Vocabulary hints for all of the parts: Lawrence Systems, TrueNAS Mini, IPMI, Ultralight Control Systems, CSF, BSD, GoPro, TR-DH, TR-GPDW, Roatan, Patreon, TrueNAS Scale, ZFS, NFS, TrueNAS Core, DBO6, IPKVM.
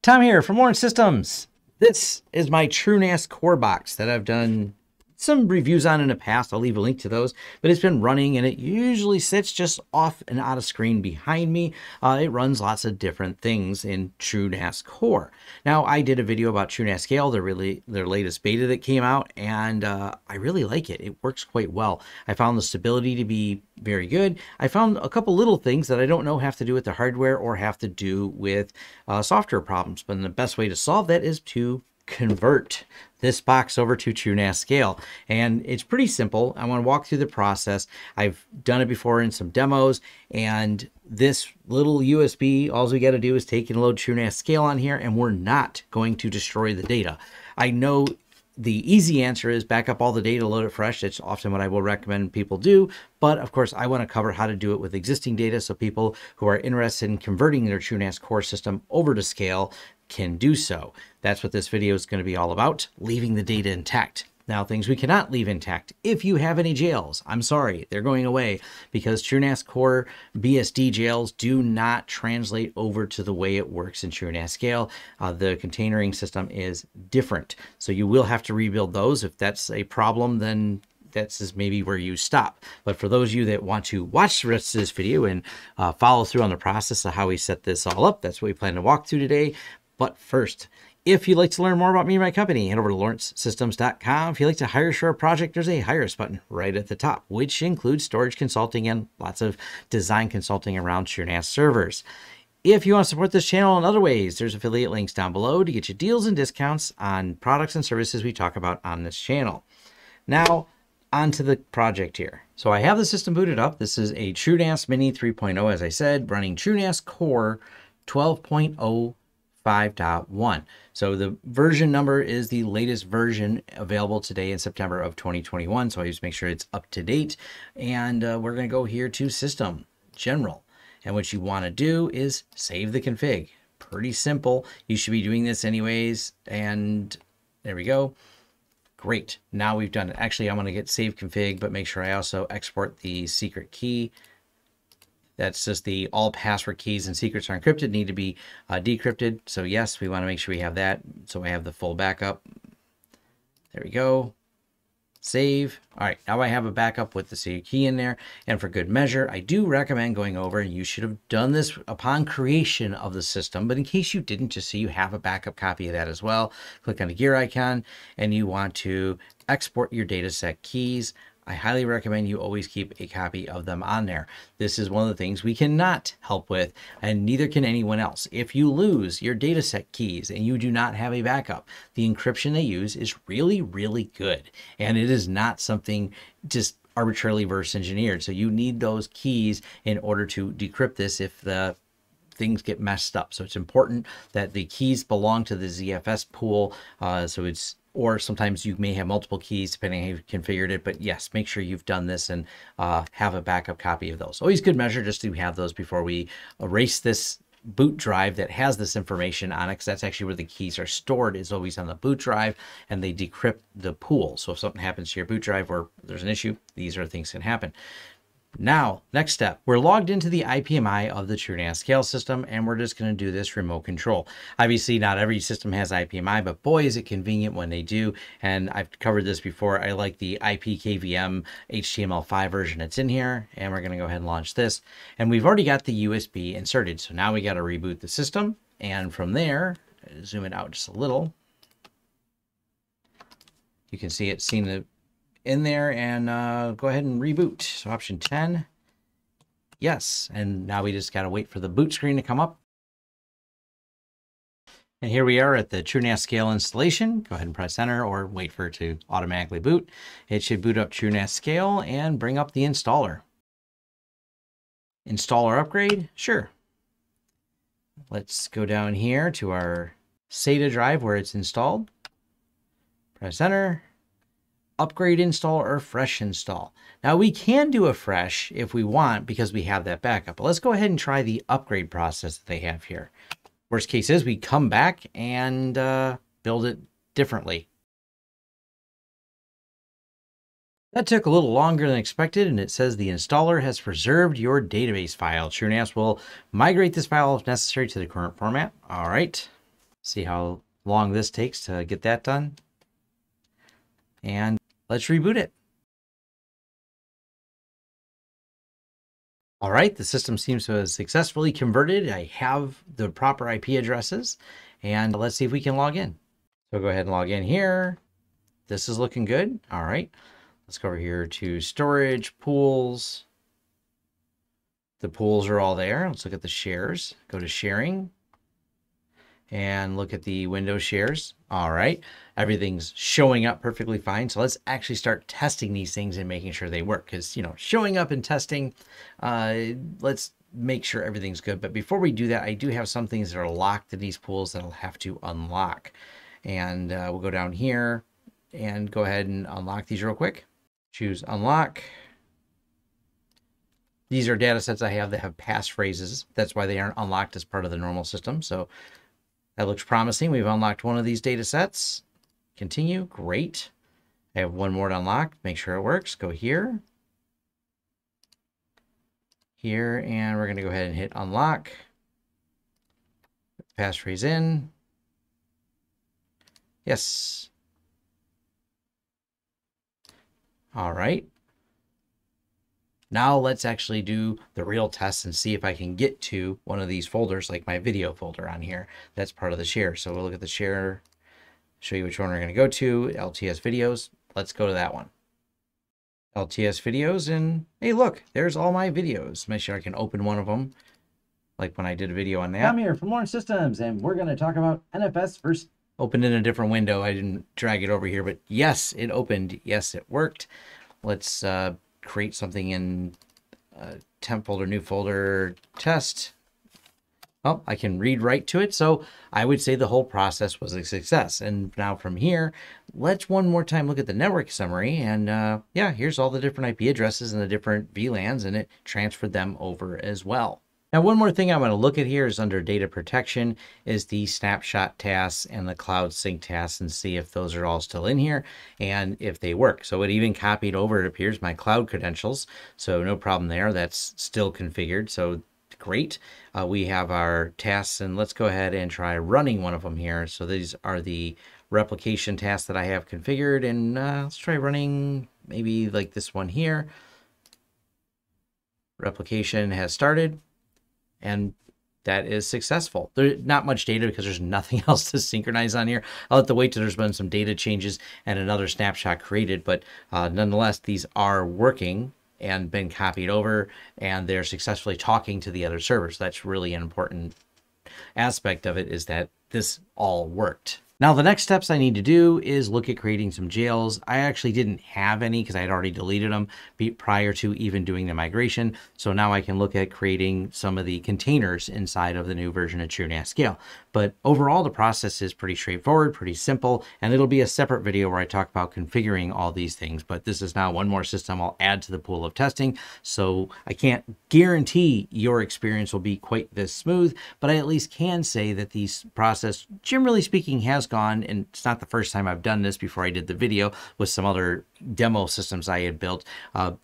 Tom here from Lawrence Systems. This is my TrueNAS Core box that I've done some reviews on in the past. I'll leave a link to those, but it's been running and it usually sits just off and out of screen behind me. It runs lots of different things in TrueNAS Core. Now, I did a video about TrueNAS Scale, their latest beta that came out, and I really like it. It works quite well. I found the stability to be very good. I found a couple little things that I don't know have to do with the hardware or have to do with software problems, but the best way to solve that is to convert this box over to TrueNAS Scale. And it's pretty simple. I want to walk through the process. I've done it before in some demos, and this little USB, all we got to do is take and load TrueNAS Scale on here, and we're not going to destroy the data. I know the easy answer is back up all the data, load it fresh. It's often what I will recommend people do. But of course, I want to cover how to do it with existing data so people who are interested in converting their TrueNAS Core system over to Scale can do so. That's what this video is going to be all about, leaving the data intact. Now, things we cannot leave intact. If you have any jails, I'm sorry, they're going away because TrueNAS Core BSD jails do not translate over to the way it works in TrueNAS Scale. The containering system is different. So you will have to rebuild those. If that's a problem, then that's maybe where you stop. But for those of you that want to watch the rest of this video and follow through on the process of how we set this all up, that's what we plan to walk through today. But first, if you'd like to learn more about me and my company, head over to lawrencesystems.com. If you'd like to hire us for a project, there's a Hire Us button right at the top, which includes storage consulting and lots of design consulting around TrueNAS servers. If you want to support this channel in other ways, there's affiliate links down below to get you deals and discounts on products and services we talk about on this channel. Now, onto the project here. So I have the system booted up. This is a TrueNAS Mini 3.0, as I said, running TrueNAS Core 12.0. 5.1. So the version number is the latest version available today in September of 2021. So I just make sure it's up to date. And we're going to go here to System, General. And what you want to do is save the config. Pretty simple. You should be doing this anyways. And there we go. Great. Now we've done it. Actually, I'm going to get save config, but make sure I also export the secret key. That's just the all password keys and secrets are encrypted, need to be decrypted. So yes, we want to make sure we have that. So I have the full backup. There we go. Save. All right, now I have a backup with the secret key in there. And for good measure, I do recommend going over, and you should have done this upon creation of the system, but in case you didn't, just so you have a backup copy of that as well, click on the gear icon and you want to export your data set keys. I highly recommend you always keep a copy of them on there. This is one of the things we cannot help with, and neither can anyone else. If you lose your dataset keys and you do not have a backup, the encryption they use is really, really good. And it is not something just arbitrarily reverse engineered. So you need those keys in order to decrypt this if the things get messed up. So it's important that the keys belong to the ZFS pool. Or sometimes you may have multiple keys depending on how you've configured it. But yes, make sure you've done this and have a backup copy of those. Always good measure just to have those before we erase this boot drive that has this information on it, because that's actually where the keys are stored, is always on the boot drive, and they decrypt the pool. So if something happens to your boot drive or there's an issue, these are things that can happen. Now, next step, we're logged into the IPMI of the TrueNAS Scale system, and we're just going to do this remote control. Obviously, not every system has IPMI, but boy, is it convenient when they do. And I've covered this before. I like the IPKVM HTML5 version that's in here, and we're going to go ahead and launch this. And we've already got the USB inserted, so now we got to reboot the system. And from there, zoom it out just a little. You can see it's seen the in there, and go ahead and reboot. So option 10, yes. And now we just got to wait for the boot screen to come up. And here we are at the TrueNAS Scale installation. Go ahead and press enter or wait for it to automatically boot. It should boot up TrueNAS Scale and bring up the installer. Installer upgrade, sure. Let's go down here to our SATA drive where it's installed. Press enter. Upgrade install or fresh install. Now we can do a fresh if we want because we have that backup, but let's go ahead and try the upgrade process that they have here. Worst case is we come back and build it differently. That took a little longer than expected, and it says the installer has preserved your database file. TrueNAS will migrate this file if necessary to the current format. All right, See how long this takes to get that done. And let's reboot it. All right, the system seems to have successfully converted. I have the proper IP addresses, and let's see if we can log in. So go ahead and log in here. This is looking good. All right, let's go over here to storage, pools. The pools are all there. Let's look at the shares. Go to sharing and look at the Windows shares. All right, everything's showing up perfectly fine. So let's actually start testing these things and making sure they work, because, you know, showing up and testing, let's make sure everything's good. But before we do that, I do have some things that are locked in these pools that I'll have to unlock. And we'll go down here and go ahead and unlock these real quick. Choose unlock. These are data sets I have that have passphrases. That's why they aren't unlocked as part of the normal system. So that looks promising. We've unlocked one of these data sets. Continue. Great. I have one more to unlock. Make sure it works. Go here. Here, and we're going to go ahead and hit unlock. Put the passphrase in. Yes. All right. Now let's actually do the real test and see if I can get to one of these folders, like my video folder on here. That's part of the share. So we'll look at the share, show you which one we're going to go to, LTS videos. Let's go to that one. LTS videos, and hey, look, there's all my videos. Make sure I can open one of them, like when I did a video on that. I'm here from Lawrence Systems, and we're going to talk about NFS versus... Opened in a different window. I didn't drag it over here, but yes, it opened. Yes, it worked. Let's... create something in temp folder, new folder, test. Well, I can read right to it. So I would say the whole process was a success. And now from here, let's one more time look at the network summary. And yeah, here's all the different IP addresses and the different VLANs, and it transferred them over as well. Now, one more thing I want to look at here is under data protection is the snapshot tasks and the cloud sync tasks, and see if those are all still in here and if they work. So it even copied over, it appears, my cloud credentials. So no problem there. That's still configured. So great. We have our tasks, and let's go ahead and try running one of them here. So these are the replication tasks that I have configured, and let's try running maybe like this one here. Replication has started. And that is successful. There's not much data because there's nothing else to synchronize on here. I'll have to wait till there's been some data changes and another snapshot created. But nonetheless, these are working and been copied over, and they're successfully talking to the other servers. That's really an important aspect of it, is that this all worked. Now, the next steps I need to do is look at creating some jails. I actually didn't have any because I had already deleted them prior to even doing the migration. So now I can look at creating some of the containers inside of the new version of TrueNAS Scale. But overall, the process is pretty straightforward, pretty simple, and it'll be a separate video where I talk about configuring all these things. But this is now one more system I'll add to the pool of testing. So I can't guarantee your experience will be quite this smooth, but I at least can say that the process, generally speaking, has gone, and it's not the first time I've done this. Before I did the video with some other demo systems I had built,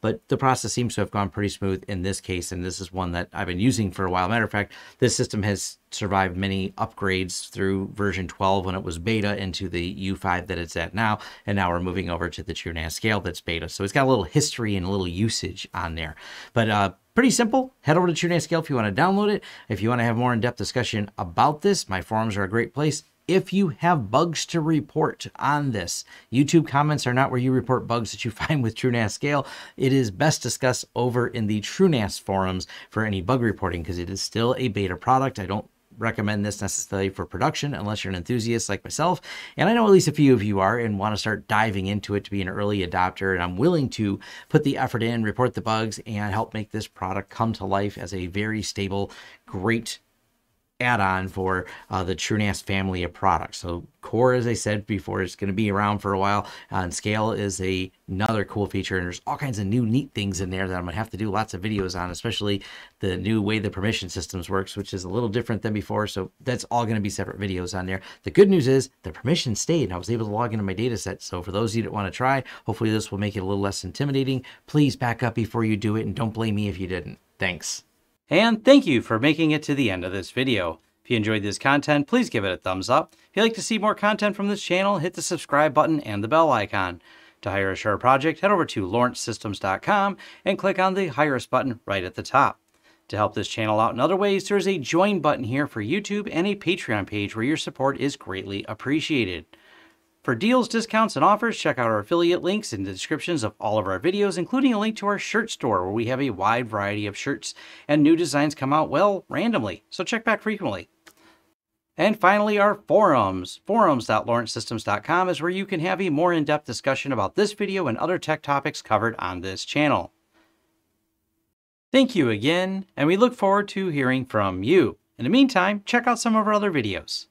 but the process seems to have gone pretty smooth in this case, and this is one that I've been using for a while. Matter of fact, this system has survived many upgrades through version 12 when it was beta into the U5 that it's at now, and now we're moving over to the TrueNAS Scale that's beta. So it's got a little history and a little usage on there, but pretty simple. Head over to TrueNAS Scale if you want to download it. If you want to have more in-depth discussion about this, my forums are a great place. If you have bugs to report on this, YouTube comments are not where you report bugs that you find with TrueNAS Scale. It is best discussed over in the TrueNAS forums for any bug reporting, because it is still a beta product. I don't recommend this necessarily for production unless you're an enthusiast like myself. And I know at least a few of you are and want to start diving into it to be an early adopter. And I'm willing to put the effort in, report the bugs, and help make this product come to life as a very stable, great add-on for the TrueNAS family of products. So Core, as I said before, is going to be around for a while, and Scale is another cool feature, and there's all kinds of new neat things in there that I'm gonna have to do lots of videos on, especially the new way the permission systems works, which is a little different than before. So that's all going to be separate videos on there. The good news is the permission stayed, and I was able to log into my data set. So for those of you that want to try, hopefully this will make it a little less intimidating. Please back up before you do it, and don't blame me if you didn't. Thanks. And thank you for making it to the end of this video. If you enjoyed this content, please give it a thumbs up. If you'd like to see more content from this channel, hit the subscribe button and the bell icon. To hire a Sure project, head over to lawrencesystems.com and click on the Hire Us button right at the top. To help this channel out in other ways, there's a Join button here for YouTube and a Patreon page where your support is greatly appreciated. For deals, discounts, and offers, check out our affiliate links in the descriptions of all of our videos, including a link to our shirt store where we have a wide variety of shirts and new designs come out, well, randomly, so check back frequently. And finally, our forums. Forums.lawrencesystems.com is where you can have a more in-depth discussion about this video and other tech topics covered on this channel. Thank you again, and we look forward to hearing from you. In the meantime, check out some of our other videos.